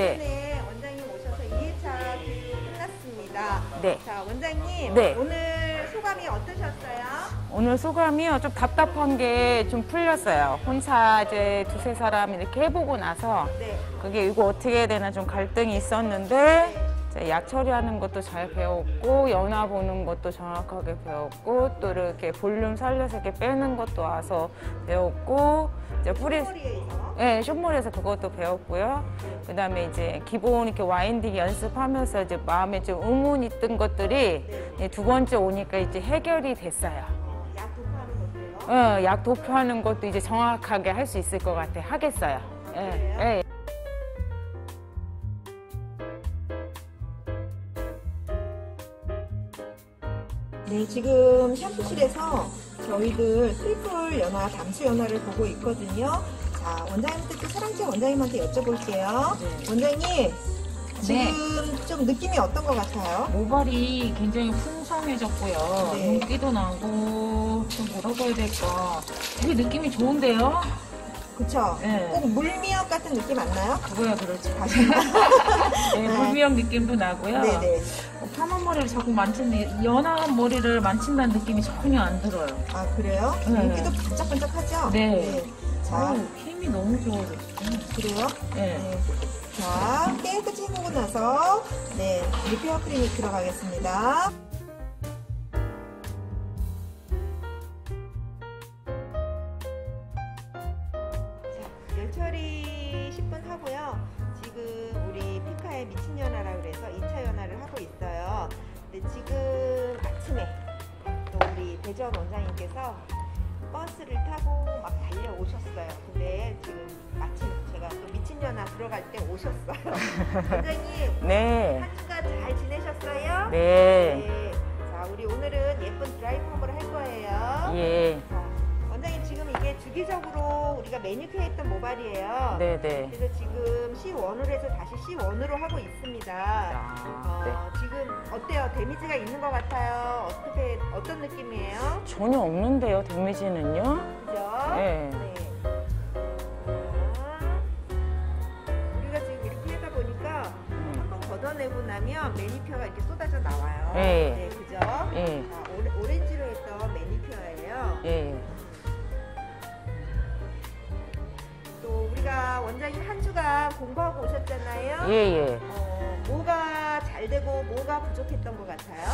네. 원장님 오셔서 2회차 교육 끝났습니다. 네. 자, 원장님. 네. 오늘 소감이 어떠셨어요? 오늘 소감이요. 좀 답답한 게 좀 풀렸어요. 혼자 이제 두세 사람 이렇게 해보고 나서 네. 그게 이거 어떻게 해야 되나 좀 갈등이 있었는데 네. 약 처리하는 것도 잘 배웠고 연화 보는 것도 정확하게 배웠고 또 이렇게 볼륨 살려서 이렇게 빼는 것도 와서 배웠고 이제 뿌리 네, 숏몰에서 그것도 배웠고요. 그다음에 이제 기본 이렇게 와인딩 연습하면서 이제 마음에 좀 의문이 뜬 것들이 네. 두 번째 오니까 이제 해결이 됐어요. 약 도표하는 것도요? 네, 약 도표하는 것도 이제 정확하게 할 수 있을 것 같아. 하겠어요. 아, 네. 네. 네, 지금 샴푸실에서 저희들 트리플 연화, 담수 연화를 보고 있거든요. 자, 원장님한테 또 사랑제 원장님한테 여쭤볼게요. 네. 원장님, 지금 네. 좀 느낌이 어떤 것 같아요? 모발이 굉장히 풍성해졌고요. 네. 윤기도 나고, 좀 뭐라고 해야 될까. 되게 느낌이 좋은데요? 그쵸? 네. 꼭 물미역 같은 느낌 안 나요? 그거야, 그렇지. 네, 물미역 느낌도 나고요. 네네. 파마 머리를 자꾸 만지는, 연한 머리를 만진다는 느낌이 전혀 안 들어요. 아, 그래요? 윤기도 네. 반짝반짝하죠? 네. 네. 자, 아유, 힘이 너무 좋아졌어요. 그래요? 네. 네. 자, 깨끗이 헹구고 나서, 네, 리페어 크림이 들어가겠습니다. 열처리 10분 하고요. 지금 우리 피카의 미친연화라 그래서 2차 연화를 하고 있어요. 근데 지금 아침에 또 우리 대전 원장님께서 버스를 타고 막 달려오셨어요. 근데 지금 마침 제가 또 미친연화 들어갈 때 오셨어요. 원장님 네. 한 주간 잘 지내셨어요? 네. 네. 자, 우리 오늘은 예쁜 드라이폼을 할 거예요. 예. 원장님 지금 이게 주기적으로 우리가 매니큐어 했던 모발이에요. 네네. 그래서 지금 C1으로 해서 다시 C1으로 하고 있습니다. 네. 지금 어때요? 데미지가 있는 것 같아요? 어떻게, 어떤 느낌이에요? 전혀 없는데요, 데미지는요? 그죠? 네. 네. 우리가 지금 이렇게 하다 보니까 한번 걷어내고 나면 매니큐어가 이렇게 쏟아져 나와요. 네. 네, 그죠? 네. 자, 오렌지로 했던 매니큐어예요. 네. 우리가 원장님 한 주간 공부하고 오셨잖아요. 예예. 예. 뭐가 잘 되고 뭐가 부족했던 것 같아요?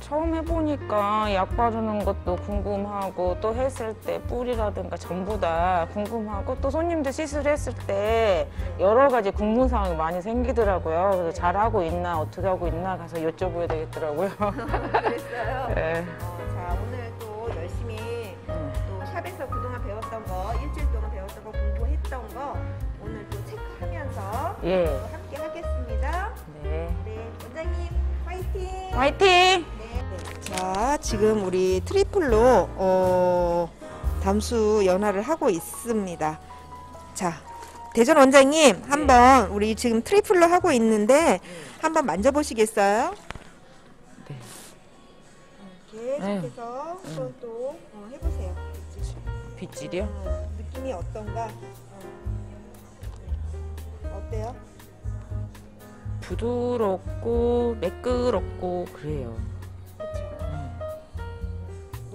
처음 해보니까 약 바르는 것도 궁금하고 또 했을 때 뿌리라든가 전부 다 궁금하고 또 손님들 시술했을 때 여러 가지 궁금사항이 많이 생기더라고요. 그래서 잘하고 있나 어떻게 하고 있나 가서 여쭤봐야 되겠더라고요. 그랬어요? 네. 자, 오늘 또 열심히 또 샵에서 그동안 배웠던 거 일주일 동안 배웠던 거 했던 거 오늘 또 체크하면서 예. 또 함께 하겠습니다. 네. 네, 원장님 화이팅! 화이팅! 네. 네. 자, 지금 우리 트리플로 담수 연화를 하고 있습니다. 자, 대전 원장님 한번 네. 우리 지금 트리플로 하고 있는데 한번 만져보시겠어요? 네. 이렇게 해서 한번 또 해보세요. 빗질이요? 느낌이 어떤가? 어때요? 부드럽고 매끄럽고 그래요. 그렇죠.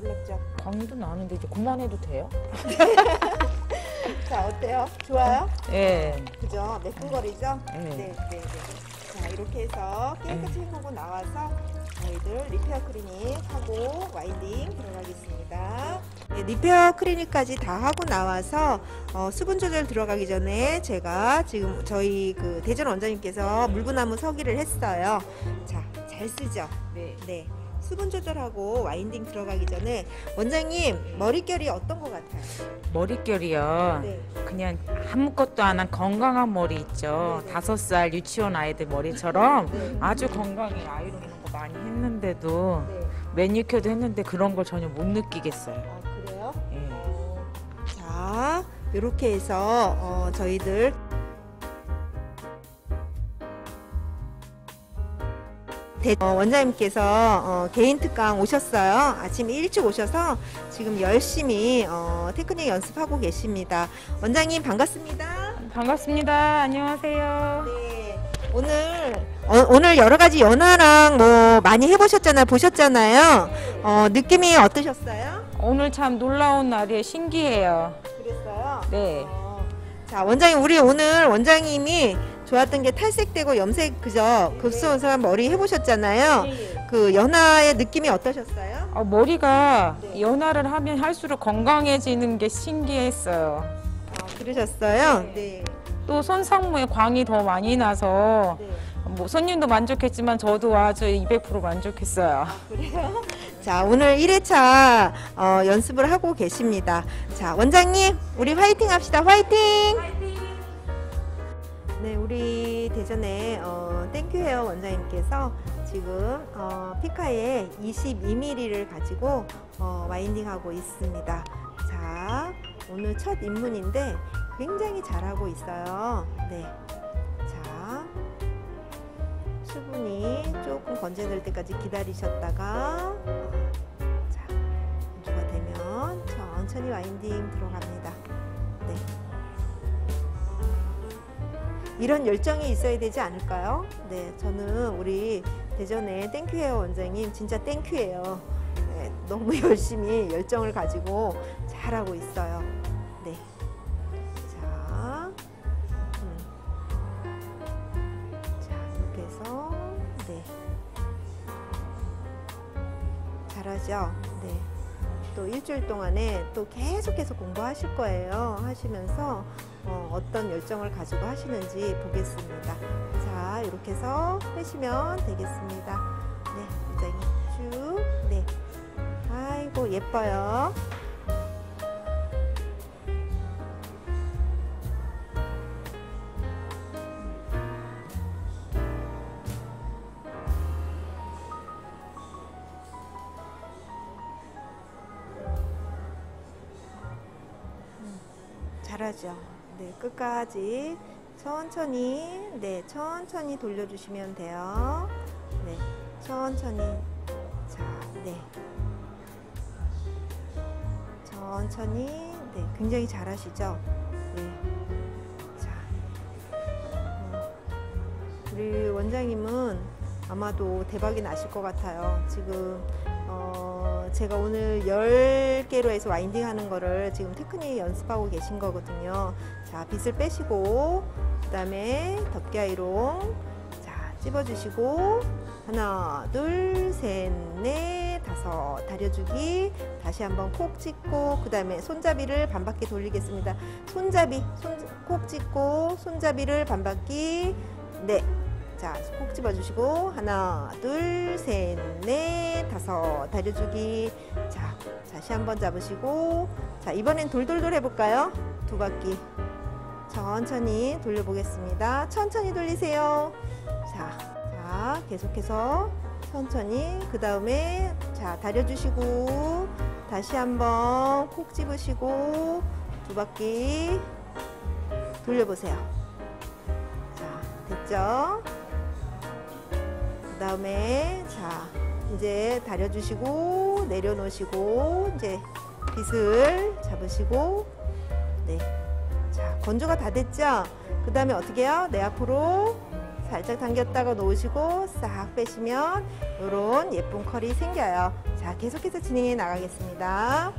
놀랍죠? 광도 나는데 이제 그만해도 돼요? 자, 어때요? 좋아요? 예. 네. 그죠? 매끈거리죠? 네. 네, 네. 자, 이렇게 해서 깨끗이 헹구고 나와서 저희들 리페어 클리닉 하고 와인딩 들어가겠습니다. 네, 리페어 클리닉까지 다 하고 나와서 수분 조절 들어가기 전에 제가 지금 저희 그 대전 원장님께서 물구나무 서기를 했어요. 자, 잘 쓰죠? 네. 네. 수분 조절하고 와인딩 들어가기 전에 원장님 머릿결이 어떤 것 같아요? 머릿결이요? 네. 그냥 아무것도 안 한 건강한 머리 있죠. 5살 유치원 아이들 머리처럼 네. 아주 건강히 아이롱 이런 거 많이 했는데도 네. 매니큐어도 했는데 그런 걸 전혀 못 느끼겠어요. 아, 그래요? 예. 자, 이렇게 해서 저희들 원장님께서 개인 특강 오셨어요. 아침에 일찍 오셔서 지금 열심히 테크닉 연습하고 계십니다. 원장님 반갑습니다. 반갑습니다. 안녕하세요. 네. 오늘 여러 가지 연화랑 뭐 많이 해보셨잖아요. 보셨잖아요. 느낌이 어떠셨어요? 오늘 참 놀라운 날이에요. 신기해요. 그랬어요? 네. 자, 원장님, 우리 오늘 원장님이 좋았던 게 탈색되고 염색, 그죠? 급수온산 머리 해보셨잖아요. 그 연화의 느낌이 어떠셨어요? 머리가 연화를 하면 할수록 건강해지는 게 신기했어요. 그러셨어요? 네. 또 손상모에 광이 더 많이 나서 뭐 손님도 만족했지만 저도 아주 200% 만족했어요. 그래요? 자, 오늘 1회차 연습을 하고 계십니다. 자, 원장님, 우리 화이팅 합시다. 화이팅! 화이팅! 네, 우리 대전의 땡큐 헤어 원장님께서 지금 피카에 22mm를 가지고 와인딩하고 있습니다. 자, 오늘 첫 입문인데 굉장히 잘하고 있어요. 네, 자, 수분이 조금 건조될 때까지 기다리셨다가 자, 건조가 되면 천천히 와인딩 들어갑니다. 네. 이런 열정이 있어야 되지 않을까요? 네, 저는 우리 대전의 땡큐 헤어 원장님 진짜 땡큐예요. 네, 너무 열심히 열정을 가지고 잘하고 있어요. 네, 자, 자, 이렇게 해서 네, 잘하죠? 네, 또 일주일 동안에 또 계속해서 공부하실 거예요. 하시면서 어떤 열정을 가지고 하시는지 보겠습니다. 자, 이렇게 해서 빼시면 되겠습니다. 네, 굉장히 쭉. 네, 아이고 예뻐요. 잘하죠. 네, 끝까지 천천히, 네, 천천히 돌려주시면 돼요. 네, 천천히. 자, 네, 천천히. 네, 굉장히 잘하시죠. 네, 자, 우리 원장님은 아마도 대박이 나실 것 같아요. 지금 제가 오늘 10개로 해서 와인딩 하는 거를 지금 테크닉 연습하고 계신 거거든요. 자, 빗을 빼시고, 그 다음에 덮개아이롱, 자, 찝어주시고, 하나, 둘, 셋, 넷, 다섯, 다려주기, 다시 한번 콕 찍고, 그 다음에 손잡이를 반바퀴 돌리겠습니다. 손잡이, 콕 찍고, 손잡이를 반바퀴, 네. 자, 콕 집어주시고, 하나, 둘, 셋, 넷, 다섯, 다려주기. 자, 다시 한번 잡으시고, 자, 이번엔 돌돌돌 해볼까요? 두 바퀴. 천천히 돌려보겠습니다. 천천히 돌리세요. 자, 자, 계속해서 천천히. 그 다음에, 자, 다려주시고, 다시 한번 콕 집으시고, 두 바퀴 돌려보세요. 자, 됐죠? 그 다음에, 자, 이제 다려주시고, 내려놓으시고, 이제 빗을 잡으시고, 네. 자, 건조가 다 됐죠? 그 다음에 어떻게 해요? 내 앞으로 살짝 당겼다가 놓으시고, 싹 빼시면, 요런 예쁜 컬이 생겨요. 자, 계속해서 진행해 나가겠습니다.